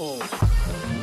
Oh.